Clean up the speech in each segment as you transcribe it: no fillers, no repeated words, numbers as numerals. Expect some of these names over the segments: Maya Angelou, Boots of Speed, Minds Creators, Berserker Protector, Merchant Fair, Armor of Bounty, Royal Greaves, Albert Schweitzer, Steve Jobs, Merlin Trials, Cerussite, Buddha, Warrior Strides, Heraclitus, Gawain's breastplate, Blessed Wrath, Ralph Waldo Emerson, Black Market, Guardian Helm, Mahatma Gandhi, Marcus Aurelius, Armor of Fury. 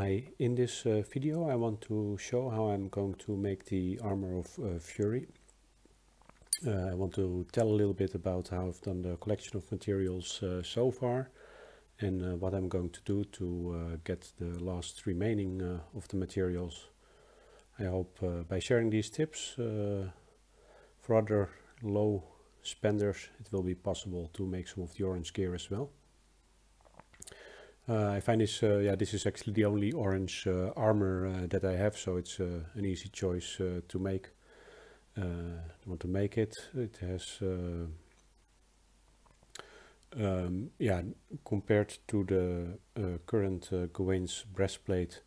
Hi, in this video I want to show how I'm going to make the Armor of Fury. I want to tell a little bit about how I've done the collection of materials so far, and what I'm going to do to get the last remaining of the materials. I hope by sharing these tips for other low spenders it will be possible to make some of the orange gear as well. I find this, this is actually the only orange armor that I have, so it's an easy choice to make. I want to make it. It has, compared to the current Gawain's breastplate,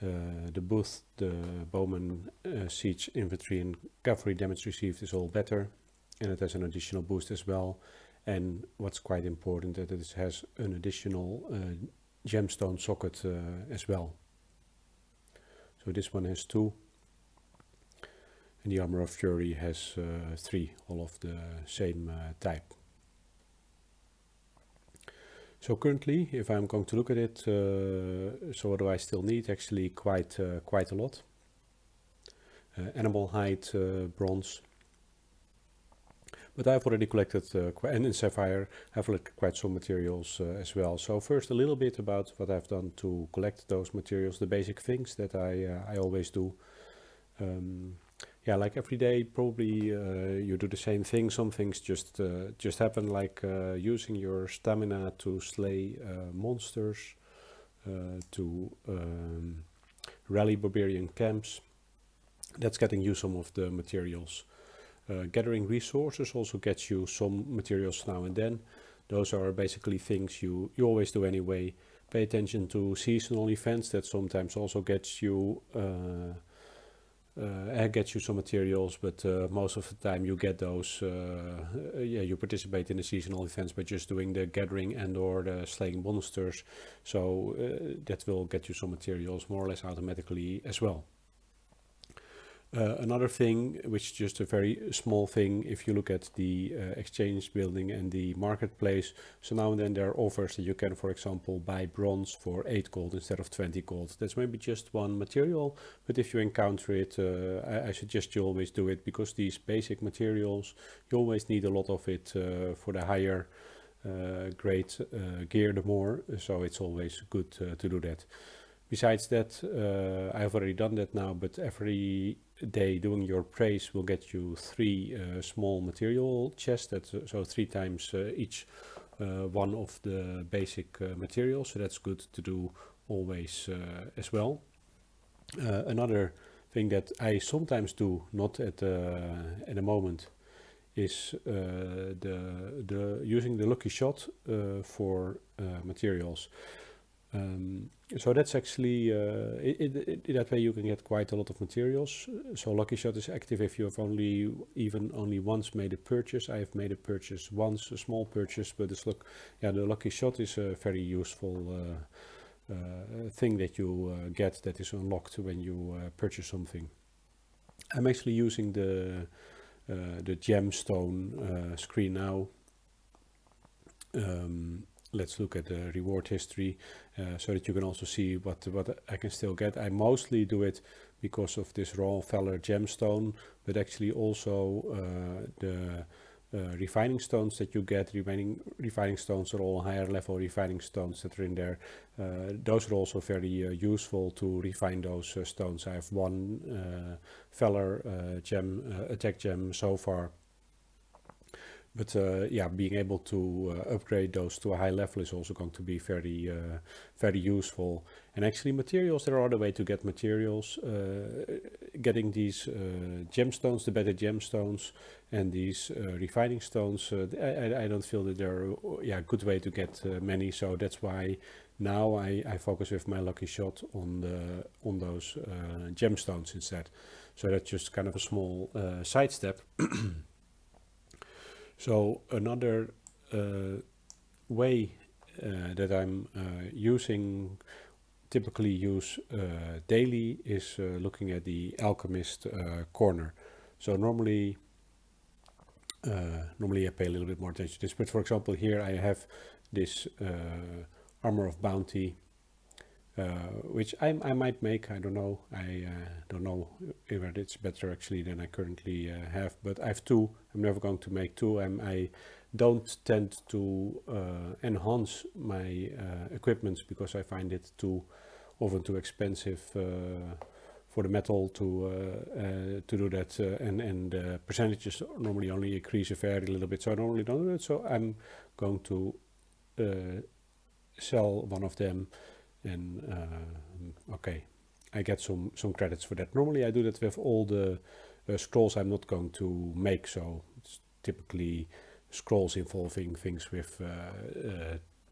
the boost, the bowman, siege, infantry and cavalry damage received is all better, and it has an additional boost as well. And what's quite important, that it has an additional gemstone socket as well. So this one has 2, and the Armor of Fury has 3, all of the same type. So currently, if I'm going to look at it, so what do I still need? Actually quite a lot. Animal hide, bronze. But I've already collected, and in Sapphire, I've collected quite some materials as well. So first a little bit about what I've done to collect those materials, the basic things that I always do. Like every day probably you do the same thing. Some things just happen, like using your stamina to slay monsters, to rally barbarian camps. That's getting you some of the materials. Gathering resources also gets you some materials now and then. Those are basically things you always do anyway. Pay attention to seasonal events that sometimes also gets you some materials, but most of the time you get those. You participate in the seasonal events by just doing the gathering and or the slaying monsters, so that will get you some materials more or less automatically as well. Another thing, which is just a very small thing, if you look at the exchange building and the marketplace, so now and then there are offers that you can, for example, buy bronze for 8 gold instead of 20 gold. That's maybe just one material, but if you encounter it, I suggest you always do it, because these basic materials, you always need a lot of it for the higher grade gear, the more, so it's always good to do that. Besides that, I've already done that now, but every day doing your praise will get you 3 small material chests, so 3 times each one of the basic materials, so that's good to do always as well. Another thing that I sometimes do, not at the moment, is using the lucky shot for materials. So that's actually, that way you can get quite a lot of materials. So lucky shot is active if you have only once made a purchase. I have made a purchase once, a small purchase, but the lucky shot is a very useful thing that you get, that is unlocked when you purchase something. I'm actually using the gemstone screen now. Let's look at the reward history so that you can also see what I can still get. I mostly do it because of this Royal Valor gemstone, but actually also the refining stones that you get. Refining stones are all higher level refining stones that are in there. Those are also very useful to refine those stones. I have 1 Valor gem, attack gem so far. But being able to upgrade those to a high level is also going to be very, very useful. And actually materials, there are other ways to get materials. Getting these gemstones, the better gemstones, and these refining stones, I don't feel that they're a good way to get many. So that's why now I focus with my lucky shot on those gemstones instead. So that's just kind of a small sidestep. So another way that I'm typically use daily is looking at the Alchemist corner. So normally I pay a little bit more attention to this, but for example here I have this Armor of Bounty which I might make. I don't know. I don't know if it's better actually than I currently have, but I have two. I'm never going to make two. I don't tend to enhance my equipments because I find it too often too expensive for the metal to do that, and the percentages normally only increase a very little bit, so I normally don't do it. So I'm going to sell one of them, and okay, I get some credits for that. Normally I do that with all the scrolls I'm not going to make, so it's typically scrolls involving things with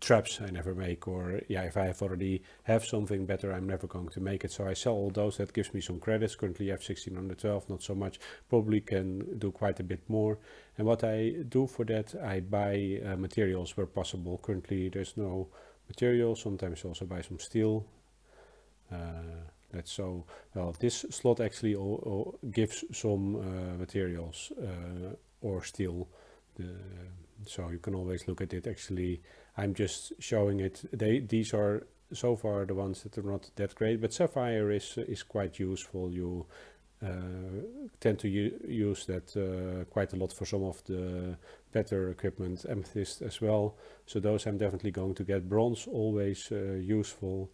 traps I never make, or yeah, if I already have something better, I'm never going to make it. So I sell all those. That gives me some credits. Currently I have 1612, not so much, probably can do quite a bit more. And what I do for that, I buy materials where possible. Currently there's no material. Sometimes I also buy some steel. That's so, well, this slot actually gives some materials or steel. So you can always look at it. Actually, I'm just showing it. These are so far the ones that are not that great, but sapphire is quite useful. You tend to use that quite a lot for some of the better equipment, amethyst as well. So those I'm definitely going to get. Bronze always useful.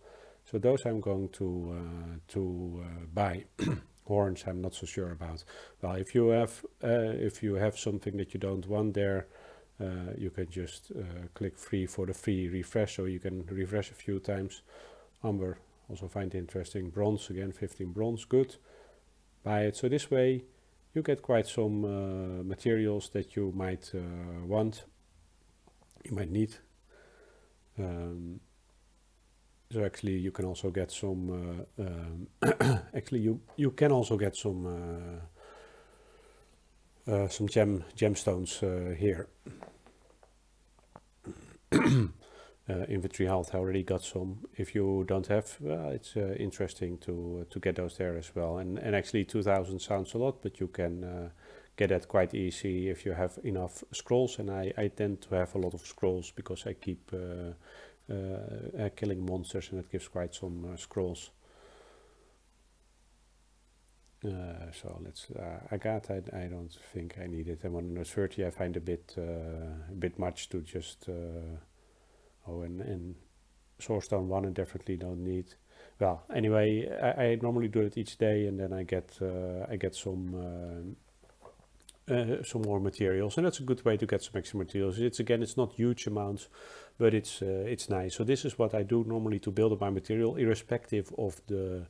So those I'm going to buy. Horns I'm not so sure about. Well, if you have something that you don't want there, you can just click free for the free refresh, so you can refresh a few times. Amber also find interesting. Bronze again, 15 bronze, good, buy it. So this way you get quite some materials that you might want, you might need. So actually you can also get some actually you can also get some gemstones here. Inventory health, I already got some. If you don't have, well, it's interesting to get those there as well. And actually 2000 sounds a lot, but you can get that quite easy if you have enough scrolls. And I tend to have a lot of scrolls because I keep killing monsters, and it gives quite some scrolls. So let's Agatha, I don't think I need it. And 130 I find a bit much to just oh, and Sourcestone 1 I definitely don't need. Well, anyway, I normally do it each day, and then I get some more materials, and that's a good way to get some extra materials. It's again, it's not huge amounts, but it's nice. So this is what I do normally to build up my material, irrespective of the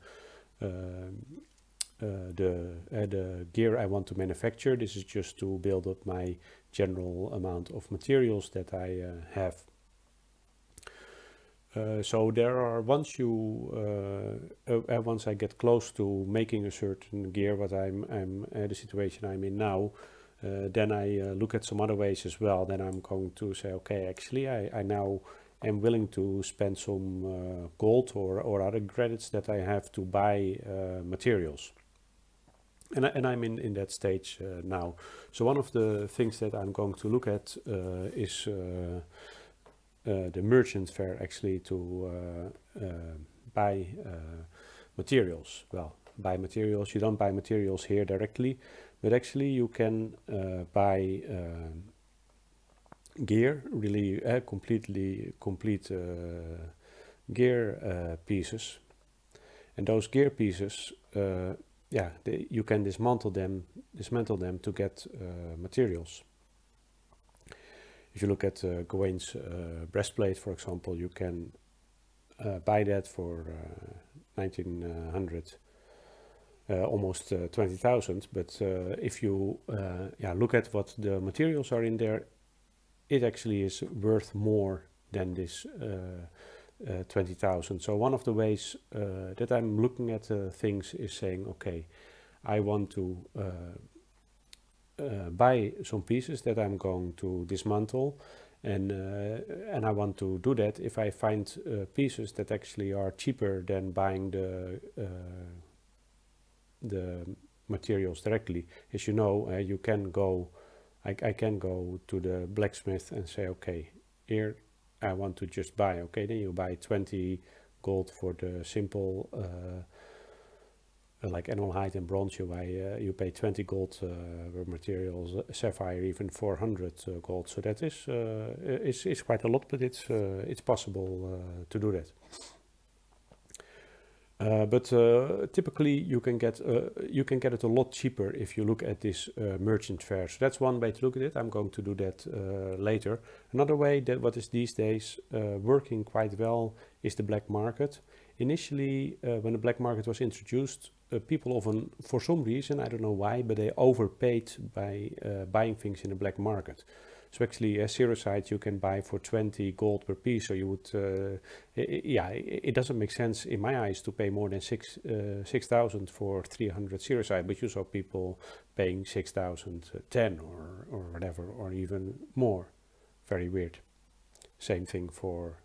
gear I want to manufacture. This is just to build up my general amount of materials that I have. So there are, once I get close to making a certain gear, what the situation I'm in now, then I look at some other ways as well. Then I'm going to say, okay, actually I now am willing to spend some gold or other credits that I have to buy materials. And I'm in that stage now. So one of the things that I'm going to look at is the Merchant Fair, actually, to buy materials. Well, buy materials, you don't buy materials here directly, but actually you can buy gear, really complete gear pieces. And those gear pieces, yeah, you can dismantle them to get materials. If you look at Gawain's breastplate, for example, you can buy that for 1900, almost 20,000. But if you yeah, look at what the materials are in there, it actually is worth more than this 20,000. So one of the ways that I'm looking at things is saying, okay, I want to buy some pieces that I'm going to dismantle, and I want to do that if I find pieces that actually are cheaper than buying the materials directly. As you know, you can go, I can go to the blacksmith and say, okay, here I want to just buy. Okay, then you buy 20 gold for the simple like animal hide and bronze, you pay 20 gold materials, sapphire even 400 gold. So that is quite a lot, but it's possible to do that. But typically you can get it a lot cheaper if you look at this merchant fair. So that's one way to look at it. I'm going to do that later. Another way that what is these days working quite well is the black market. Initially, when the black market was introduced, people often, for some reason, I don't know why, but they overpaid by buying things in the black market. So actually, a zero side you can buy for 20 gold per piece. So you would, yeah, it doesn't make sense in my eyes to pay more than 6,000 for 300 zero side. But you saw people paying 6,010 or whatever, or even more. Very weird. Same thing for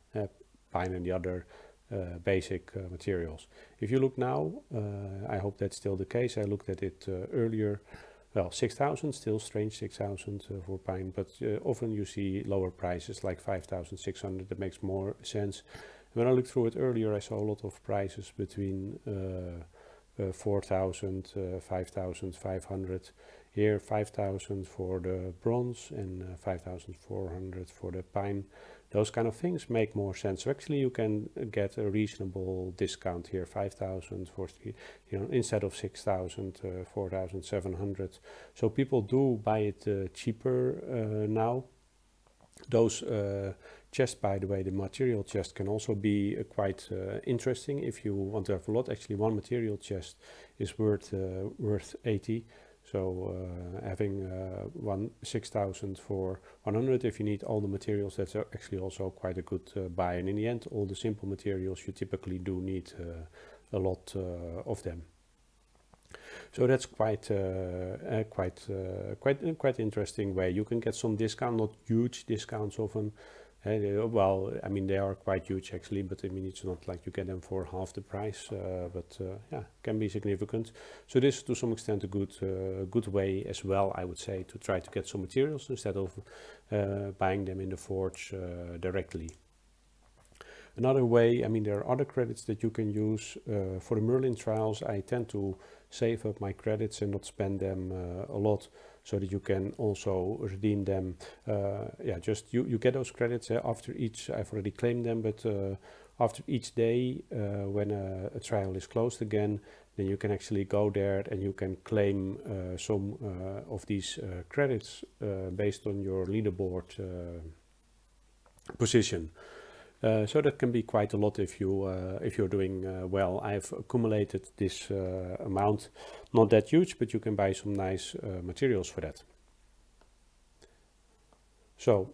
pine and the other basic materials. If you look now, I hope that's still the case. I looked at it earlier. Well, 6,000, still strange, 6,000 for pine, but often you see lower prices like 5,600. That makes more sense. When I looked through it earlier, I saw a lot of prices between 4,000, 5,500. Here, 5,000 for the bronze and 5,400 for the pine. Those kind of things make more sense. So actually, you can get a reasonable discount here, 5,000 for, you know, instead of 6,000, 4,700. So people do buy it cheaper now. Those chests, by the way, the material chest can also be quite interesting if you want to have a lot. Actually, one material chest is worth 80. So having 6,000 for 100, if you need all the materials, that's actually also quite a good buy. And in the end, all the simple materials, you typically do need a lot of them. So that's quite quite interesting way. You can get some discount, not huge discounts often. Well, I mean, they are quite huge actually, but I mean, it's not like you get them for half the price, but yeah, can be significant. So this is to some extent a good good way as well, I would say, to try to get some materials instead of buying them in the forge directly. Another way, I mean, there are other credits that you can use. For the Merlin Trials, I tend to save up my credits and not spend them a lot, so that you can also redeem them. Yeah, just you get those credits after each, I've already claimed them, but after each day when a trial is closed again, then you can actually go there and you can claim some of these credits based on your leaderboard position. So that can be quite a lot if you if you're doing well. I've accumulated this amount, not that huge, but you can buy some nice materials for that. So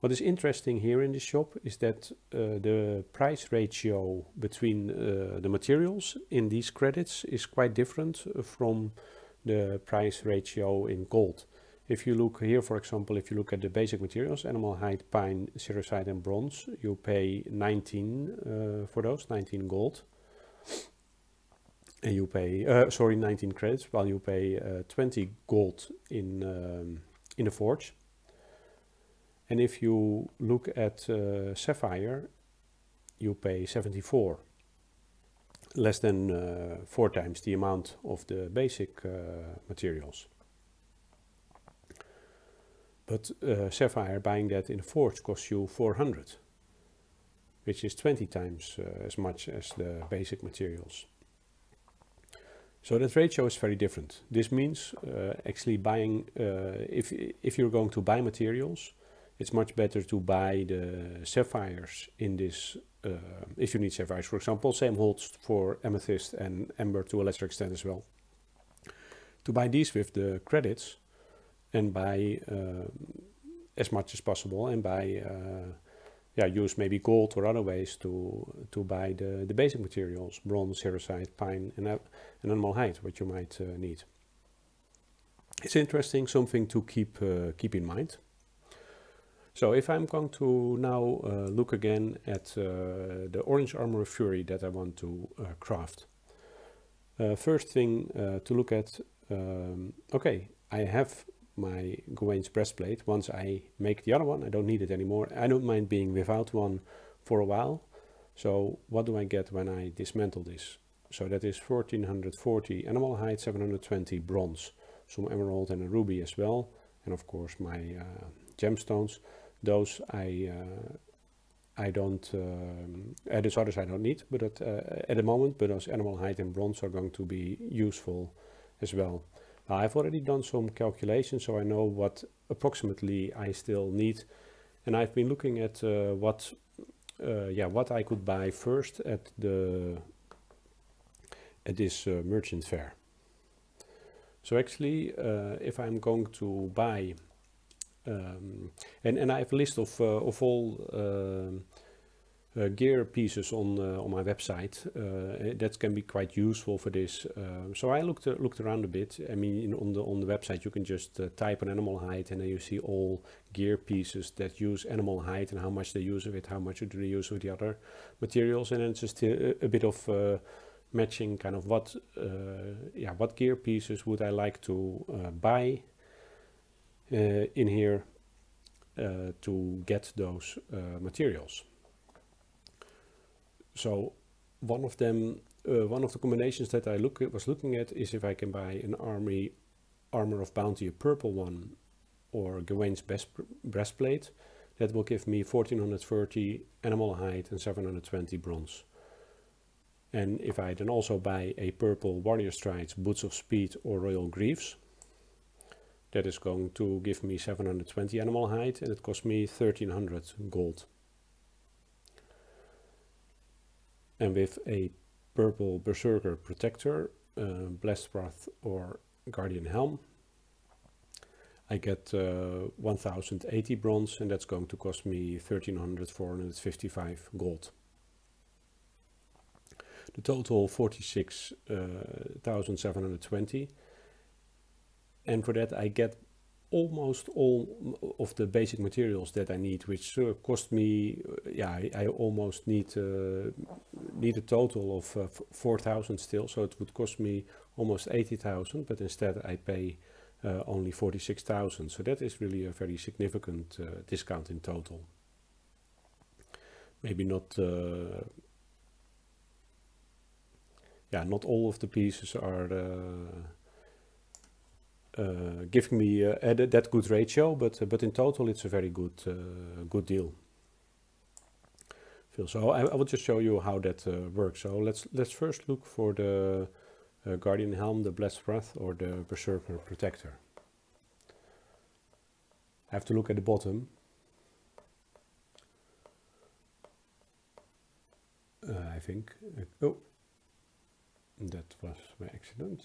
what is interesting here in this shop is that the price ratio between the materials in these credits is quite different from the price ratio in gold. If you look here, for example, if you look at the basic materials, animal hide, pine, cerussite and bronze, you pay 19 for those, 19 gold. And you pay, sorry, 19 credits, while you pay 20 gold in the forge. And if you look at sapphire, you pay 74. Less than 4 times the amount of the basic materials. But sapphire, buying that in a forge costs you 400, which is 20 times as much as the basic materials. So that ratio is very different. This means actually buying, if you're going to buy materials, it's much better to buy the sapphires in this, if you need sapphires, for example. Same holds for amethyst and amber to a lesser extent as well. To buy these with the credits, and buy as much as possible, and buy, yeah, use maybe gold or other ways to buy the basic materials, bronze, cerussite, pine, and animal hide, what you might need. It's interesting, something to keep in mind. So if I'm going to now look again at the orange Armor of Fury that I want to craft. First thing to look at, okay, I have my Gawain's breastplate. Once I make the other one, I don't need it anymore. I don't mind being without one for a while. So what do I get when I dismantle this? So that is 1440 animal hide, 720 bronze, some emerald and a ruby as well, and of course my gemstones. Those I don't these others I don't need, but at the moment, but those animal hide and bronze are going to be useful as well. Now, I've already done some calculations, so I know what approximately I still need, and I've been looking at what I could buy first at this merchant fair. So actually, if I'm going to buy, and I have a list of all gear pieces on my website that can be quite useful for this. So I looked around a bit. I mean, on the website you can just type an animal hide, and then you see all gear pieces that use animal hide and how much they use of it, how much they use of the other materials, and then it's just a bit of matching, kind of what gear pieces would I like to buy in here to get those materials. So one of the combinations that I was looking at is if I can buy an Armor of Bounty, a purple one, or Gawain's breastplate. That will give me 1430 animal hide and 720 bronze. And if I then also buy a purple Warrior Strides, Boots of Speed, or Royal Greaves, that is going to give me 720 animal hide, and it cost me 1300 gold. And with a purple Berserker Protector, Blessed Wrath, or Guardian Helm, I get 1080 bronze, and that's going to cost me 13,455 gold. The total 46,720, and for that I get almost all of the basic materials that I need, which cost me, I almost need a total of 4,000 still, so it would cost me almost 80,000, but instead I pay only 46,000, so that is really a very significant discount in total. Maybe not... not all of the pieces are giving me that good ratio, but in total it's a very good deal. So I will just show you how that works. So let's first look for the Guardian Helm, the Blessed Wrath, or the Berserker Protector. I have to look at the bottom. I think. Oh. That was my accident.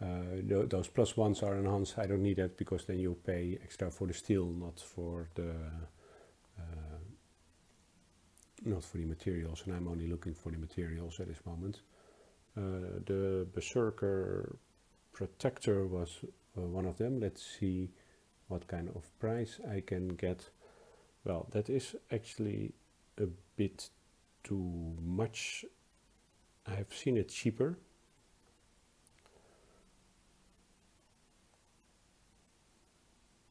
Those plus ones are enhanced. I don't need that, because then you pay extra for the steel, not for the materials, and I'm only looking for the materials at this moment. The Berserker Protector was one of them. Let's see what kind of price I can get. Well, that is actually a bit too much. I have seen it cheaper.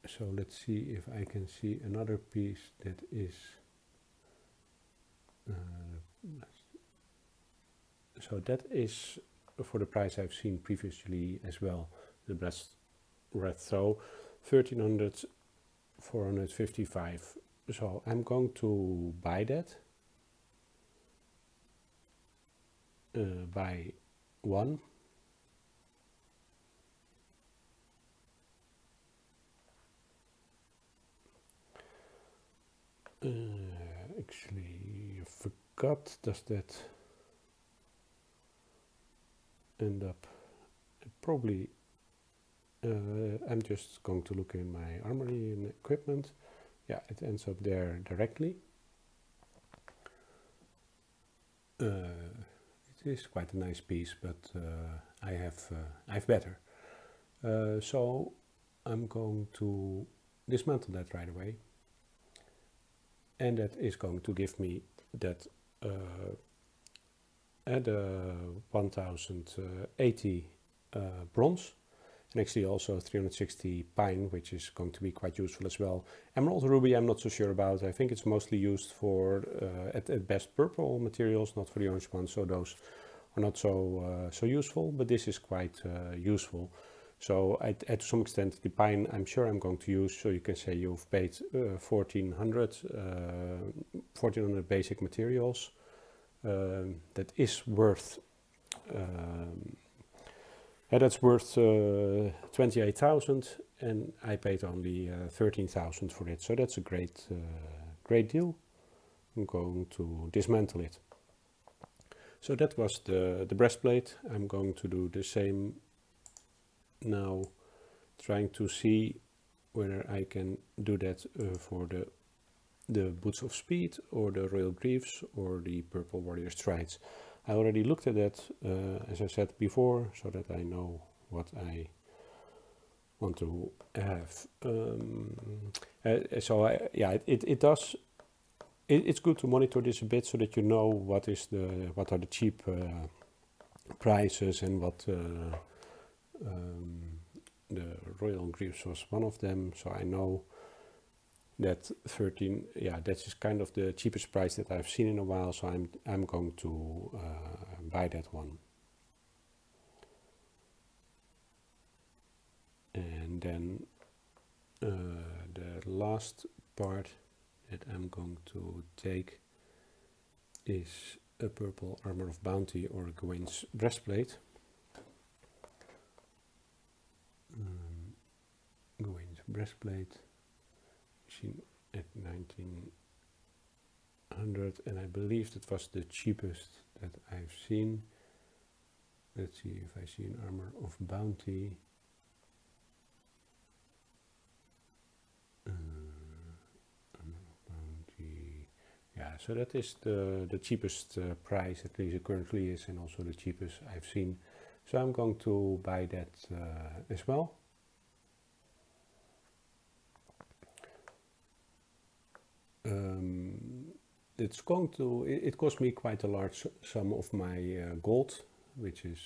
So let's see if I can see another piece that is... so that is for the price I've seen previously as well, the Blessed Wrath. So 13,455. So I'm going to buy that. By one, actually I forgot, does that end up probably, I'm just going to look in my armory and equipment. Yeah, it ends up there directly. Is quite a nice piece, but I have better. So I'm going to dismantle that right away, and that is going to give me that at 1080 bronze, and actually also 360 pine, which is going to be quite useful as well. Emerald ruby I'm not so sure about. I think it's mostly used for at best purple materials, not for the orange ones, so those are not so so useful, but this is quite useful. So to some extent the pine I'm sure I'm going to use, so you can say you've paid 1400 basic materials. That is worth that's worth 28,000, and I paid only 13,000 for it, so that's a great great deal. I'm going to dismantle it. So that was the breastplate. I'm going to do the same now, trying to see whether I can do that for the Boots of Speed or the Royal Greaves or the Purple Warrior Strides. I already looked at that, as I said before, so that I know what I want to have. It's good to monitor this a bit so that you know what are the cheap prices, and what the Royal Greaves was one of them, so I know that 13, yeah, that's just kind of the cheapest price that I've seen in a while, so I'm going to buy that one. And then the last part that I'm going to take is a purple Armor of Bounty or a Gawain's breastplate. Gawain's breastplate at 1900, and I believe that was the cheapest that I've seen. Let's see if I see an Armor of Bounty. Armor of Bounty. Yeah, so that is the cheapest price, at least it currently is, and also the cheapest I've seen. So I'm going to buy that as well. It's going to, it cost me quite a large sum of my gold, which is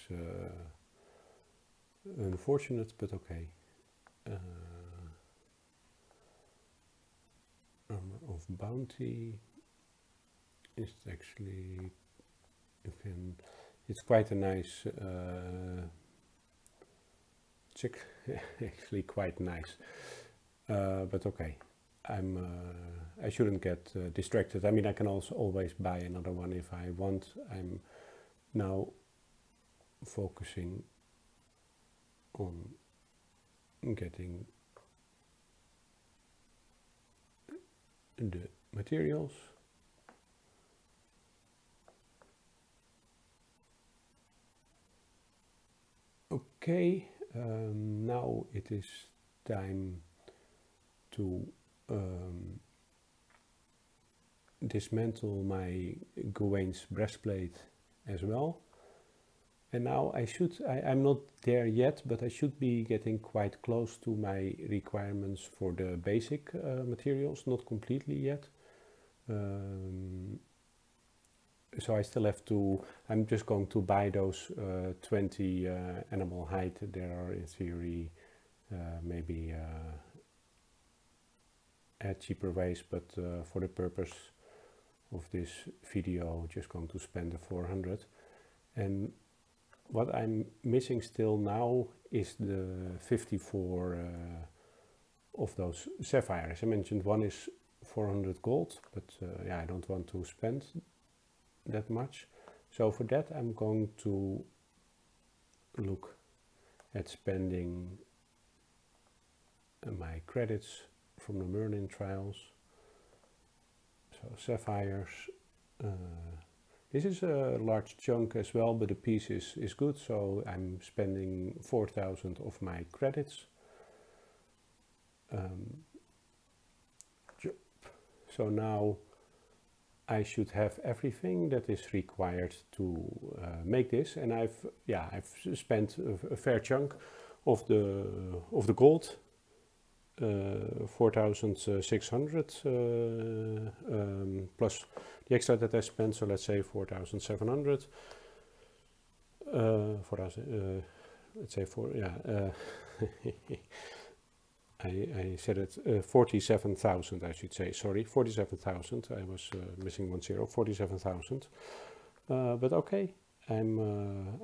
unfortunate, but okay. Armor of Bounty is actually, it's quite a nice check, actually quite nice, but okay. I shouldn't get distracted. I mean, I can also always buy another one if I want. I'm now focusing on getting the materials. Okay, now it is time to dismantle my Gawain's breastplate as well, and now I should, I'm not there yet, but I should be getting quite close to my requirements for the basic materials, not completely yet, so I still have to, I'm just going to buy those 20 animal hide. There are in theory maybe at cheaper ways, but for the purpose of this video just going to spend the 400. And what I'm missing still now is the 54 of those sapphires. I mentioned one is 400 gold, but yeah, I don't want to spend that much, so for that I'm going to look at spending my credits from the Merlin Trials. So sapphires, this is a large chunk as well, but the piece is good, so I'm spending 4,000 of my credits. So now I should have everything that is required to make this, and I've spent a fair chunk of the gold. 4,600 plus the extra that I spent, so let's say 4,700, let's say for, yeah, I said it 47,000, I should say, sorry, 47,000, I was missing 10, 47,000, but okay, I'm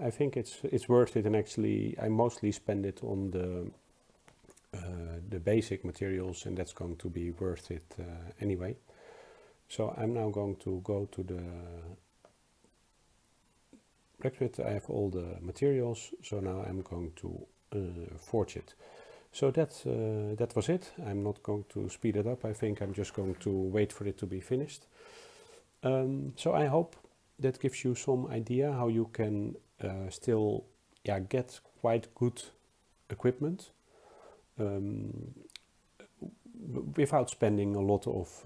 I think it's worth it, and actually I mostly spend it on the basic materials, and that's going to be worth it anyway. So I'm now going to go to the blacksmith. I have all the materials, so now I'm going to forge it. So that was it. I'm not going to speed it up. I think I'm just going to wait for it to be finished. So I hope that gives you some idea how you can still, yeah, get quite good equipment without spending a lot of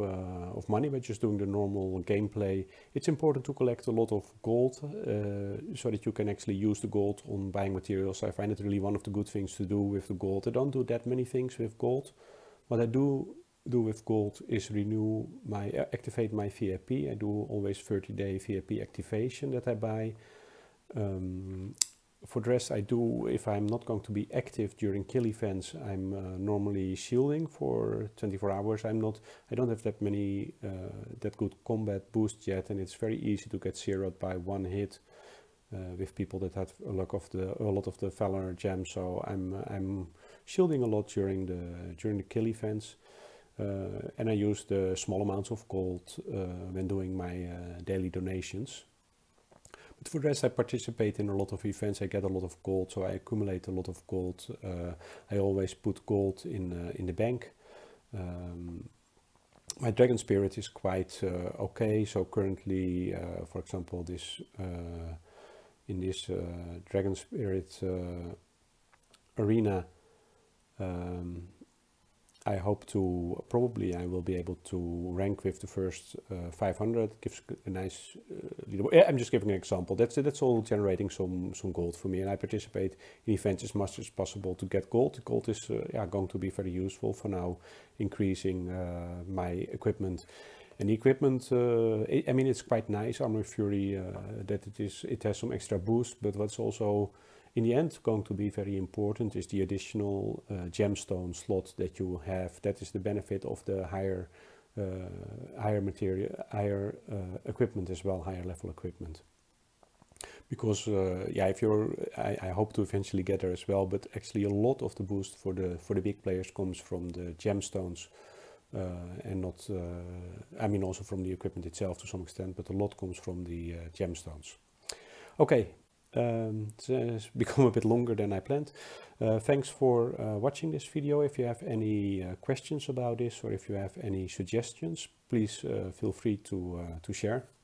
money, but just doing the normal gameplay. It's important to collect a lot of gold so that you can actually use the gold on buying materials. I find it really one of the good things to do with the gold. I don't do that many things with gold. What I do with gold is renew my activate my VIP. I do always 30-day VIP activation that I buy. For the rest, I do, if I'm not going to be active during kill events, I'm normally shielding for 24 hours. I don't have that many, that good combat boost yet, and it's very easy to get zeroed by one hit with people that have a lot of the Valor gems. So I'm shielding a lot during the kill events, and I use the small amounts of gold when doing my daily donations. But for the rest, I participate in a lot of events. I get a lot of gold, so I accumulate a lot of gold. I always put gold in the bank. My dragon spirit is quite okay. So currently, for example, this in this dragon spirit arena, I hope to, probably I will be able to rank with the first 500. Gives a nice, I'm just giving an example. That's all generating some gold for me, and I participate in events as much as possible to get gold. Gold is yeah, going to be very useful for now, increasing my equipment. And the equipment, I mean, it's quite nice, Armor of Fury, that it has some extra boost, but what's also in the end going to be very important is the additional gemstone slot that you have. That is the benefit of the higher material, higher equipment as well, higher level equipment. Because yeah, if you're, I hope to eventually get there as well, but actually a lot of the boost for the big players comes from the gemstones, and not, I mean, also from the equipment itself to some extent, but a lot comes from the gemstones. Okay. It's become a bit longer than I planned. Thanks for watching this video. If you have any questions about this, or if you have any suggestions, please feel free to share.